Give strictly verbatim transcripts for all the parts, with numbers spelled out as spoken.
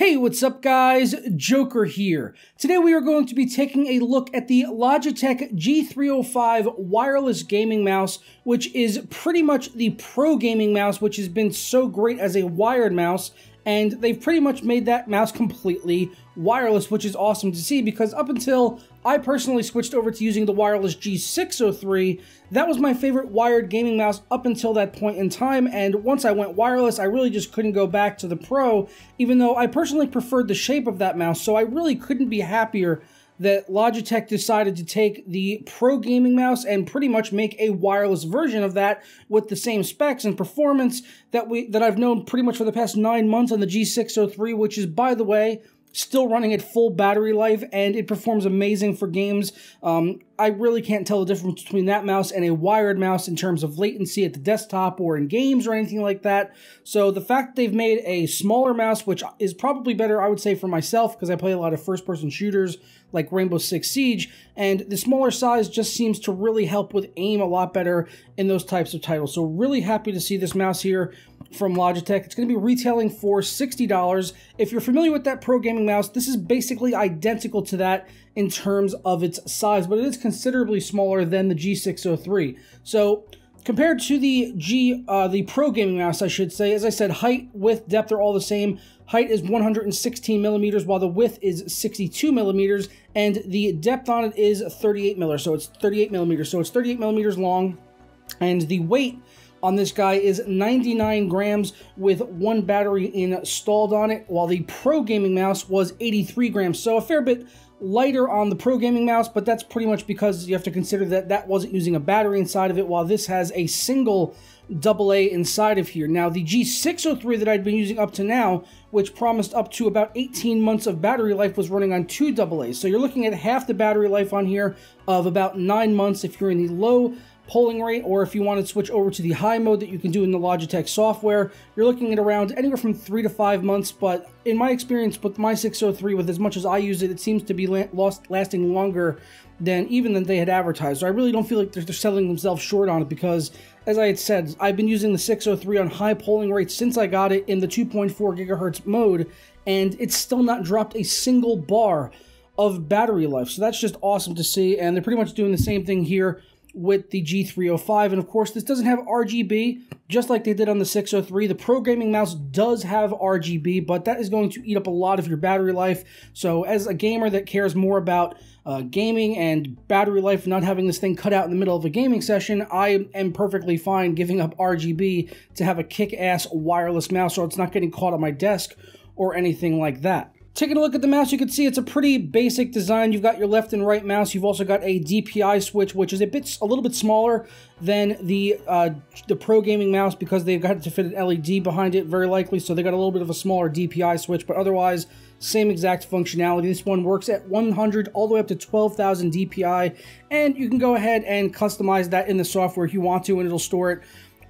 Hey, what's up guys? Joker here. Today we are going to be taking a look at the Logitech G three oh five wireless gaming mouse, which is pretty much the pro gaming mouse, which has been so great as a wired mouse, and they've pretty much made that mouse completely wireless, which is awesome to see because up until I personally switched over to using the wireless G six oh three, that was my favorite wired gaming mouse up until that point in time, and once I went wireless, I really just couldn't go back to the Pro, even though I personally preferred the shape of that mouse, so I really couldn't be happier that Logitech decided to take the Pro gaming mouse and pretty much make a wireless version of that with the same specs and performance that we that I've known pretty much for the past nine months on the G six oh three, which is, by the way, still running at full battery life, and it performs amazing for games. Um, I really can't tell the difference between that mouse and a wired mouse in terms of latency at the desktop or in games or anything like that. So the fact they've made a smaller mouse, which is probably better, I would say, for myself, because I play a lot of first-person shooters like Rainbow Six Siege, and the smaller size just seems to really help with aim a lot better in those types of titles. So really happy to see this mouse here from Logitech. It's going to be retailing for sixty dollars. If you're familiar with that pro gaming mouse, this is basically identical to that in terms of its size, but it is considerably smaller than the G six oh three. So compared to the G, uh, the pro gaming mouse, I should say, as I said, height, width, depth are all the same. Height is one hundred sixteen millimeters, while the width is sixty-two millimeters, and the depth on it is thirty-eight millimeters. So it's thirty-eight millimeters. So it's thirty-eight millimeters long, and the weight on this guy is ninety-nine grams with one battery installed on it, while the pro gaming mouse was eighty-three grams. So a fair bit lighter on the pro gaming mouse, but that's pretty much because you have to consider that that wasn't using a battery inside of it, while this has a single double A inside of here. Now the G six oh three that I'd been using up to now, which promised up to about eighteen months of battery life, was running on two double A's. So you're looking at half the battery life on here of about nine months if you're in the low polling rate, or if you want to switch over to the high mode that you can do in the Logitech software, you're looking at around anywhere from three to five months. But in my experience with my six oh three, with as much as I use it, it seems to be lost, lasting longer than even than they had advertised. So I really don't feel like they're, they're selling themselves short on it because, as I had said, I've been using the six oh three on high polling rates since I got it in the two point four gigahertz mode, and it's still not dropped a single bar of battery life. So that's just awesome to see, and they're pretty much doing the same thing here with the G three oh five, and of course this doesn't have R G B just like they did on the six oh three. The pro gaming mouse does have R G B, but that is going to eat up a lot of your battery life. So as a gamer that cares more about uh, gaming and battery life, not having this thing cut out in the middle of a gaming session, I am perfectly fine giving up R G B to have a kick-ass wireless mouse, so it's not getting caught on my desk or anything like that. Taking a look at the mouse, you can see it's a pretty basic design. You've got your left and right mouse. You've also got a D P I switch, which is a bit, a little bit smaller than the uh, the pro gaming mouse because they've got to fit an L E D behind it, very likely. So they got a little bit of a smaller D P I switch, but otherwise, same exact functionality. This one works at one hundred all the way up to twelve thousand D P I, and you can go ahead and customize that in the software if you want to, and it'll store it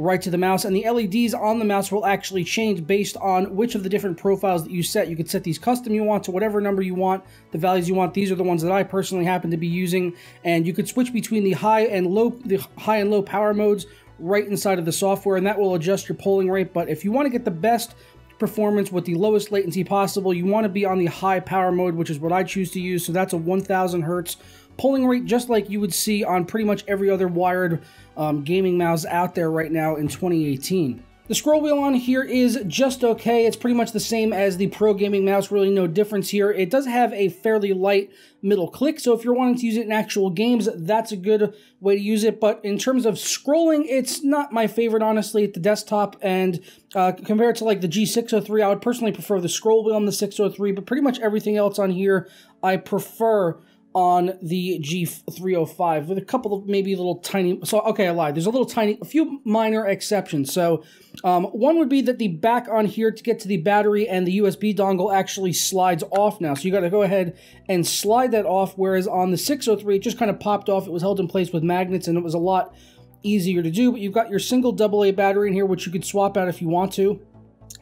right to the mouse, and the L E Ds on the mouse will actually change based on which of the different profiles that you set. You can set these custom you want to whatever number you want, the values you want. These are the ones that I personally happen to be using, and you could switch between the high and low, the high and low power modes right inside of the software, and that will adjust your polling rate. But if you want to get the best performance with the lowest latency possible, you want to be on the high power mode, which is what I choose to use. So that's a one thousand hertz polling rate, just like you would see on pretty much every other wired um, gaming mouse out there right now in twenty eighteen. The scroll wheel on here is just okay. It's pretty much the same as the pro gaming mouse, really no difference here. It does have a fairly light middle click, so if you're wanting to use it in actual games, that's a good way to use it. But in terms of scrolling, it's not my favorite, honestly, at the desktop, and uh, compared to like the G six oh three, I would personally prefer the scroll wheel on the six oh three, but pretty much everything else on here I prefer on the G three oh five, with a couple of maybe little tiny, so okay, I lied, there's a little tiny, a few minor exceptions. So um, one would be that the back on here to get to the battery and the U S B dongle actually slides off now, so you got to go ahead and slide that off, whereas on the six oh three it just kind of popped off. It was held in place with magnets and it was a lot easier to do. But you've got your single double A battery in here, which you could swap out if you want to.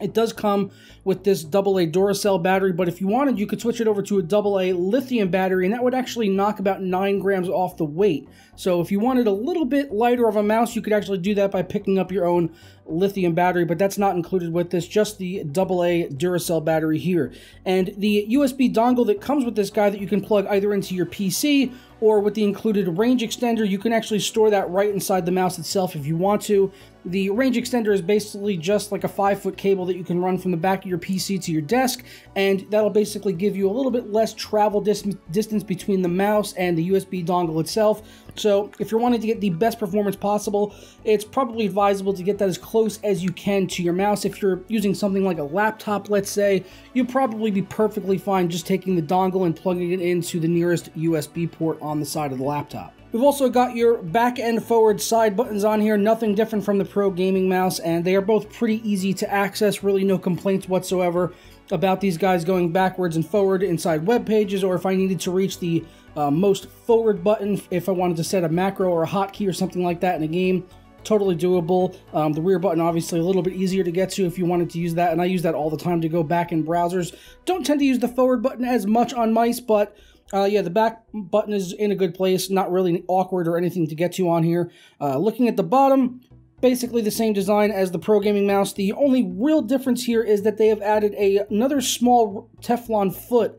It does come with this double A Duracell battery, but if you wanted, you could switch it over to a double A lithium battery, and that would actually knock about nine grams off the weight. So if you wanted a little bit lighter of a mouse, you could actually do that by picking up your own lithium battery, but that's not included with this, just the double A Duracell battery here. And the U S B dongle that comes with this guy that you can plug either into your P C or with the included range extender, you can actually store that right inside the mouse itself if you want to. The range extender is basically just like a five foot cable that you can run from the back of your P C to your desk, and that'll basically give you a little bit less travel dis distance between the mouse and the U S B dongle itself. So if you're wanting to get the best performance possible, it's probably advisable to get that as close as you can to your mouse. If you're using something like a laptop, let's say, you'll probably be perfectly fine just taking the dongle and plugging it into the nearest U S B port on the side of the laptop. We've also got your back and forward side buttons on here, nothing different from the Pro Gaming Mouse, and they are both pretty easy to access, really no complaints whatsoever about these guys going backwards and forward inside web pages, or if I needed to reach the uh, most forward button, if I wanted to set a macro or a hotkey or something like that in a game, totally doable. Um, the rear button obviously a little bit easier to get to if you wanted to use that, and I use that all the time to go back in browsers. Don't tend to use the forward button as much on mice, but Uh, yeah, the back button is in a good place, not really awkward or anything to get to on here. Uh, looking at the bottom, basically the same design as the Pro Gaming Mouse. The only real difference here is that they have added a, another small Teflon foot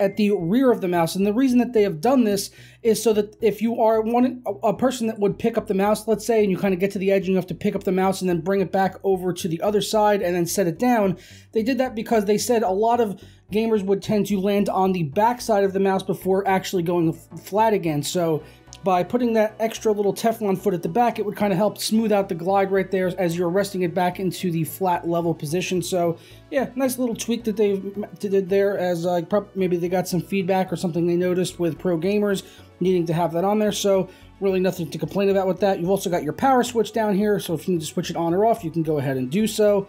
at the rear of the mouse, and the reason that they have done this is so that if you are one a person that would pick up the mouse, let's say, and you kind of get to the edge and you have to pick up the mouse and then bring it back over to the other side and then set it down, they did that because they said a lot of gamers would tend to land on the back side of the mouse before actually going flat again. So by putting that extra little Teflon foot at the back, it would kind of help smooth out the glide right there as you're resting it back into the flat level position. So yeah, nice little tweak that they did there, as uh, maybe they got some feedback or something they noticed with pro gamers needing to have that on there. So really nothing to complain about with that. You've also got your power switch down here, so if you need to switch it on or off, you can go ahead and do so.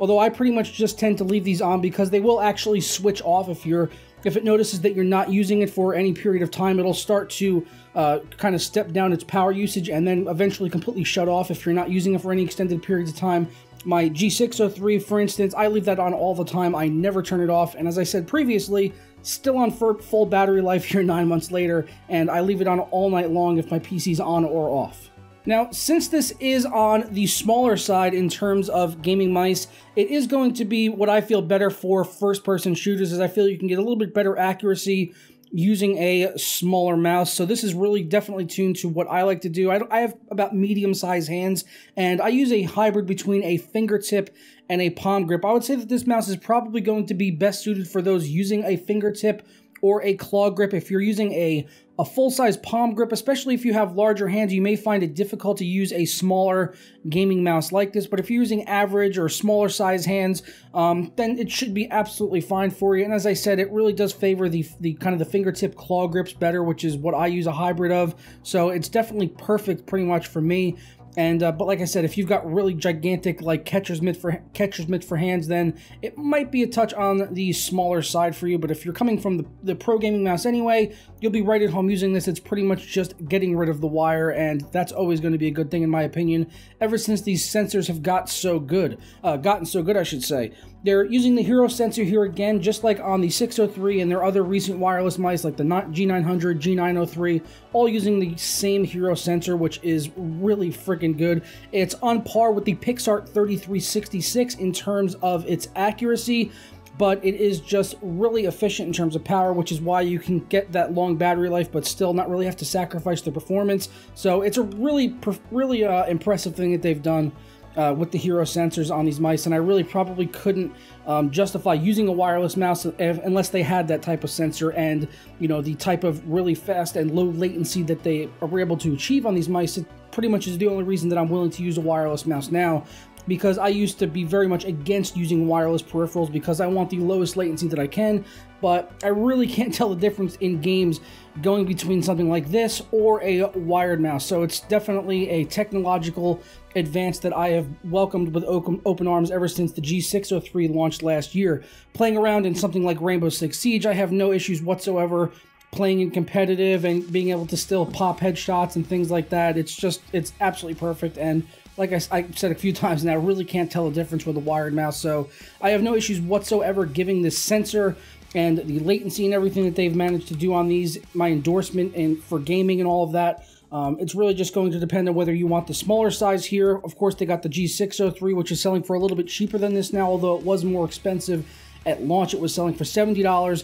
Although I pretty much just tend to leave these on because they will actually switch off if you're if it notices that you're not using it for any period of time. It'll start to uh, kind of step down its power usage and then eventually completely shut off if you're not using it for any extended periods of time. My G six oh three, for instance, I leave that on all the time. I never turn it off, and as I said previously, still on for full battery life here nine months later, and I leave it on all night long if my P C's on or off. Now, since this is on the smaller side in terms of gaming mice, it is going to be what I feel better for first-person shooters, as I feel you can get a little bit better accuracy using a smaller mouse. So this is really definitely tuned to what I like to do. I, don't, I have about medium-sized hands, and I use a hybrid between a fingertip and a palm grip. I would say that this mouse is probably going to be best suited for those using a fingertip or a claw grip. If you're using a A full-size palm grip, especially if you have larger hands, you may find it difficult to use a smaller gaming mouse like this. But if you're using average or smaller size hands, um, then it should be absolutely fine for you. And as I said, it really does favor the, the kind of the fingertip claw grips better, which is what I use a hybrid of. So it's definitely perfect pretty much for me. And uh, but like I said, if you've got really gigantic like catcher's mitt for catcher's mitt for hands, then it might be a touch on the smaller side for you. But if you're coming from the, the Pro Gaming Mouse anyway, you'll be right at home using this. It's pretty much just getting rid of the wire, and that's always going to be a good thing in my opinion. Ever since these sensors have got so good, uh, gotten so good, I should say. They're using the HERO sensor here again, just like on the six oh three and their other recent wireless mice like the G nine hundred, G nine oh three, all using the same HERO sensor, which is really freaking good. It's on par with the PixArt thirty-three sixty-six in terms of its accuracy, but it is just really efficient in terms of power, which is why you can get that long battery life, but still not really have to sacrifice the performance. So it's a really, really uh, impressive thing that they've done Uh, with the HERO sensors on these mice, and I really probably couldn't um, justify using a wireless mouse if, unless they had that type of sensor and, you know, the type of really fast and low latency that they were able to achieve on these mice. It pretty much is the only reason that I'm willing to use a wireless mouse now, because I used to be very much against using wireless peripherals because I want the lowest latency that I can, but I really can't tell the difference in games going between something like this or a wired mouse. So it's definitely a technological advance that I have welcomed with open arms ever since the G six oh three launched last year. Playing around in something like Rainbow Six Siege, I have no issues whatsoever playing in competitive and being able to still pop headshots and things like that. It's just, it's absolutely perfect, and like I, I said a few times now, I really can't tell the difference with a wired mouse, so I have no issues whatsoever giving this sensor and the latency and everything that they've managed to do on these my endorsement and for gaming and all of that. Um, it's really just going to depend on whether you want the smaller size here. Of course, they got the G six oh three, which is selling for a little bit cheaper than this now, although it was more expensive at launch. It was selling for seventy dollars.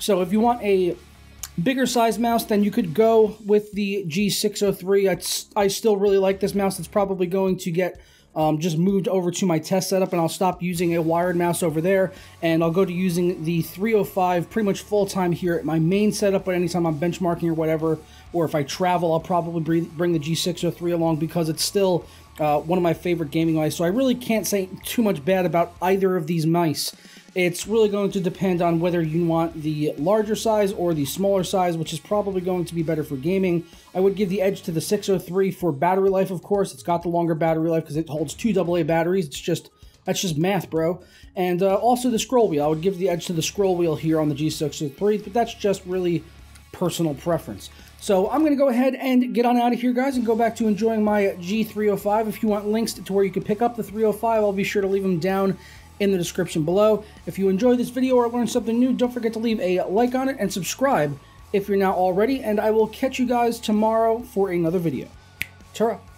So if you want a bigger size mouse, then you could go with the G six oh three. I, I still really like this mouse. It's probably going to get um, just moved over to my test setup, and I'll stop using a wired mouse over there, and I'll go to using the three oh five pretty much full-time here at my main setup. But anytime I'm benchmarking or whatever, or if I travel, I'll probably bring the G six oh three along because it's still uh, one of my favorite gaming mice. So I really can't say too much bad about either of these mice. It's really going to depend on whether you want the larger size or the smaller size, which is probably going to be better for gaming. I would give the edge to the six oh three for battery life, of course. It's got the longer battery life because it holds two double A batteries. It's just, that's just math, bro. And uh, also the scroll wheel. I would give the edge to the scroll wheel here on the G six oh three, but that's just really personal preference. So I'm going to go ahead and get on out of here, guys, and go back to enjoying my G three oh five. If you want links to where you can pick up the three oh five, I'll be sure to leave them down in the description below. If you enjoyed this video or learned something new, don't forget to leave a like on it and subscribe if you're not already, and I will catch you guys tomorrow for another video. Ta-ra.